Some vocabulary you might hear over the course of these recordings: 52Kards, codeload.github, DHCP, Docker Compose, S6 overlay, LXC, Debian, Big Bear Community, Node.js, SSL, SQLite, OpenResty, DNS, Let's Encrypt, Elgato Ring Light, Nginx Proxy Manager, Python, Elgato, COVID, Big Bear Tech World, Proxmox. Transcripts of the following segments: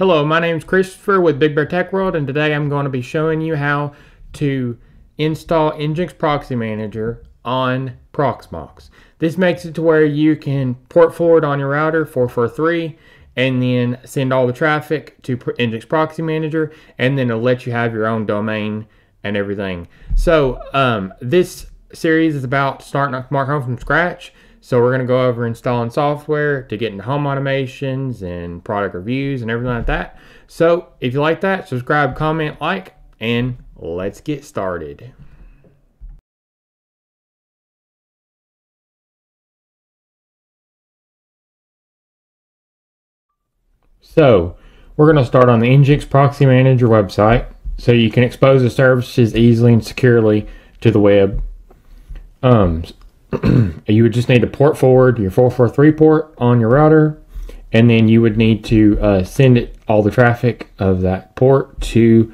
Hello, my name is Christopher with Big Bear Tech World, and today I'm going to be showing you how to install Nginx Proxy Manager on Proxmox. This makes it to where you can port forward on your router 443 and then send all the traffic to Nginx Proxy Manager, and then it'll let you have your own domain and everything. So this series is about starting Smart Home from scratch. So we're going to go over installing software to get into home automations and product reviews and everything like that. So if you like that, subscribe, comment, like, and let's get started. So we're going to start on the Nginx Proxy Manager website so you can expose the services easily and securely to the web. You would just need to port forward your 443 port on your router, and then you would need to send it all the traffic of that port to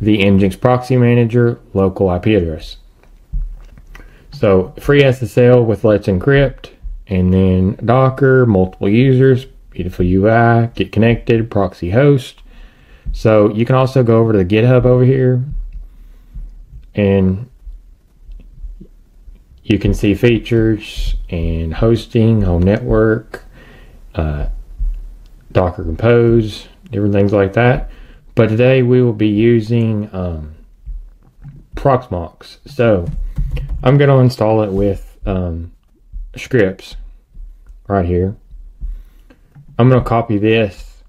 the Nginx Proxy Manager local IP address. So free SSL with Let's Encrypt, and then Docker, multiple users, beautiful UI, get connected, proxy host. So you can also go over to the GitHub over here, and you can see features and hosting, home network, Docker Compose, different things like that. But today we will be using Proxmox. So I'm going to install it with scripts right here. I'm going to copy this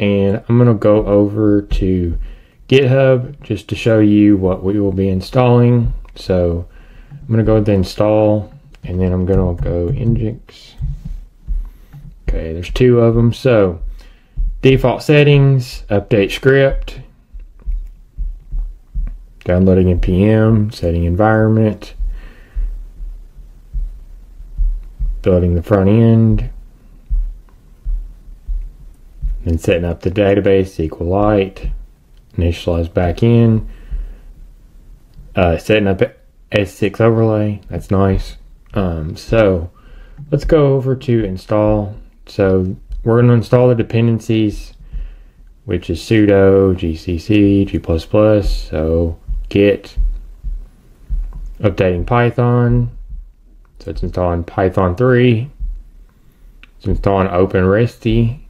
and I'm going to go over to GitHub just to show you what we will be installing. So I'm going to go with the install, and then I'm going to go Nginx. Okay, there's two of them. So default settings, update script, downloading npm, setting environment, building the front end, then setting up the database, SQLite, initialize back in, setting up S6 overlay, that's nice. So let's go over to install. So we're going to install the dependencies, which is sudo, gcc, g++, so git, updating Python, so it's installing Python 3, it's installing OpenResty,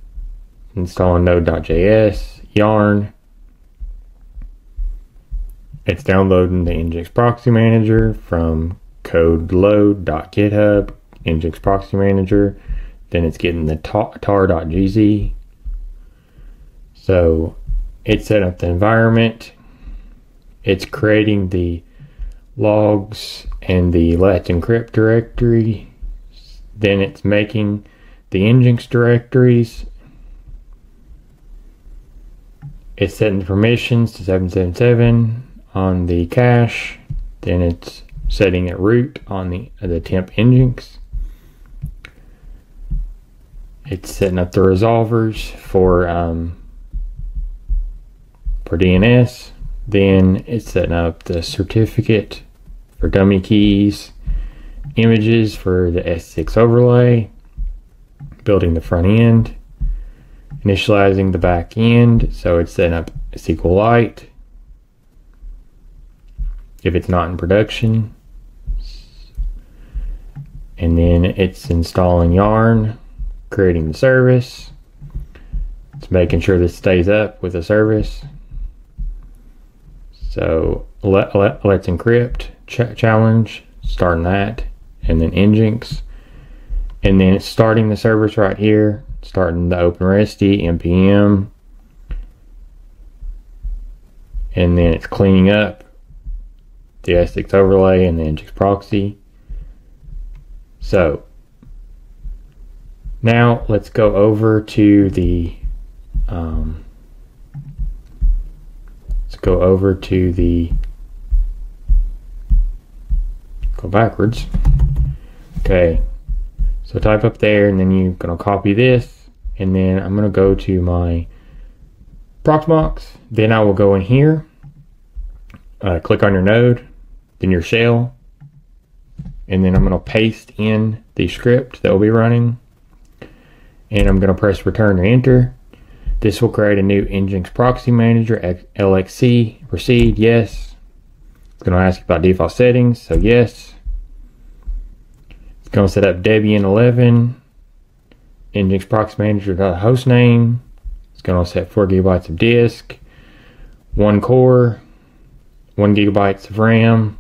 installing node.js, yarn, it's downloading the Nginx Proxy Manager from codeload.github, Nginx Proxy Manager. Then it's getting the tar.gz. So it's setting up the environment. It's creating the logs and the Let's Encrypt directory. Then it's making the Nginx directories. It's setting the permissions to 777. On the cache, then it's setting it root on the temp Nginx. It's setting up the resolvers for DNS. Then it's setting up the certificate for dummy keys, images for the S6 overlay, building the front end, initializing the back end. So it's setting up SQLite if it's not in production, and then it's installing yarn, creating the service, it's making sure this stays up with the service. So let's encrypt challenge, starting that, and then Nginx, and then it's starting the service right here, starting the OpenResty npm, and then it's cleaning up the S6 overlay and the Nginx proxy. So now let's go over to the go backwards. Okay, so type up there, and then you're gonna copy this, and then I'm gonna go to my Proxmox. Then I will go in here, click on your node, then your shell, and then I'm going to paste in the script that will be running, and I'm going to press return or enter. This will create a new Nginx Proxy Manager, LXC, proceed, yes. It's going to ask about default settings, so yes. It's going to set up Debian 11, Nginx Proxy Manager host name. It's going to set 4 GB of disk, 1 core, 1 GB of RAM.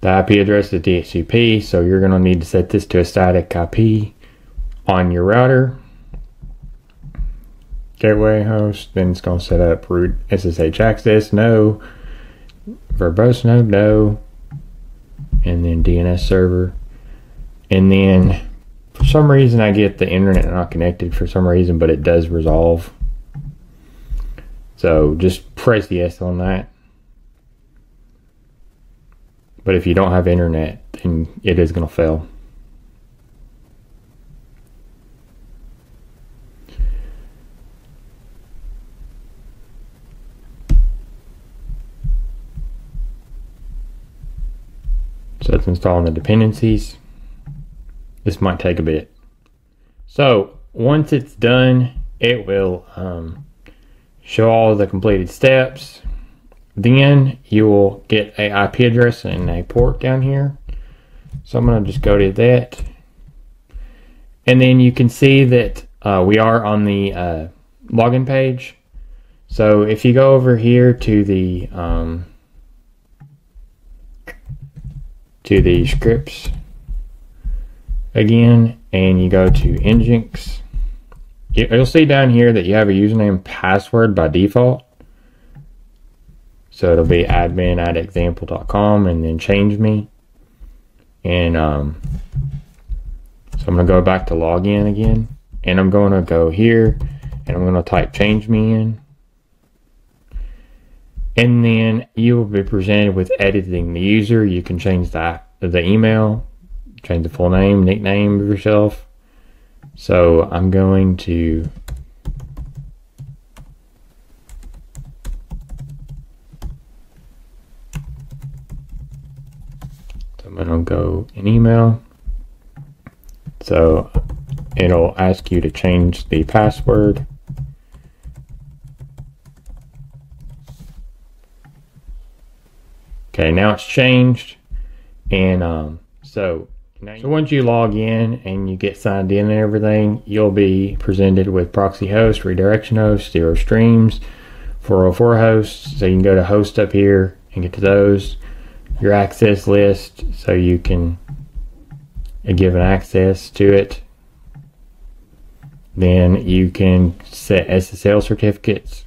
The IP address is DHCP, so you're going to need to set this to a static IP on your router. Gateway host, then it's going to set up root SSH access, no. Verbose node, no. And then DNS server. And then for some reason I get the internet not connected for some reason, but it does resolve. So just press the S on that. But if you don't have internet, then it is going to fail. So it's installing the dependencies. This might take a bit. So once it's done, it will show all the completed steps. Then you will get a IP address and a port down here. So I'm going to just go to that. And then you can see that we are on the login page. So if you go over here to the scripts again, and you go to Nginx, you'll see down here that you have a username and password by default. So it'll be admin at example.com and then change me. And so I'm gonna go back to login again, and I'm gonna go here and I'm gonna type change me in. And then you will be presented with editing the user. You can change the email, change the full name, nickname of yourself. So I'm going to go in email. So it'll ask you to change the password. Okay, now it's changed. And so once you log in and you get signed in and everything, you'll be presented with proxy host, redirection host, zero streams, 404 hosts. So you can go to host up here and get to those. Your access list, so you can give an access to it. Then you can set SSL certificates.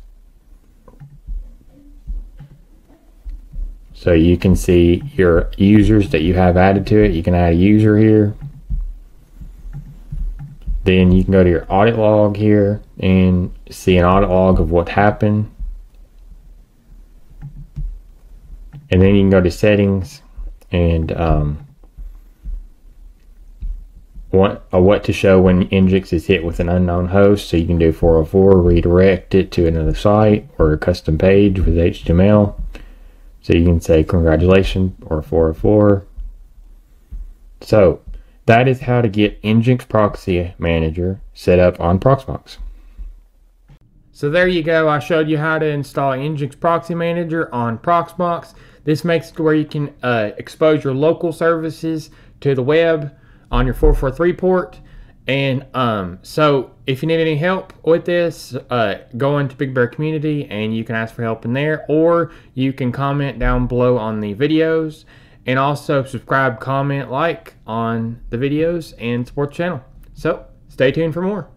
So you can see your users that you have added to it. You can add a user here. Then you can go to your audit log here and see an audit log of what happened. And then you can go to settings and what to show when Nginx is hit with an unknown host. So you can do 404, redirect it to another site or a custom page with HTML. So you can say congratulations or 404. So that is how to get Nginx Proxy Manager set up on Proxmox. So there you go. I showed you how to install Nginx Proxy Manager on Proxmox. This makes it where you can expose your local services to the web on your 443 port. And so if you need any help with this, go into Big Bear Community and you can ask for help in there, or you can comment down below on the videos, and also subscribe, comment, like on the videos, and support the channel. So stay tuned for more.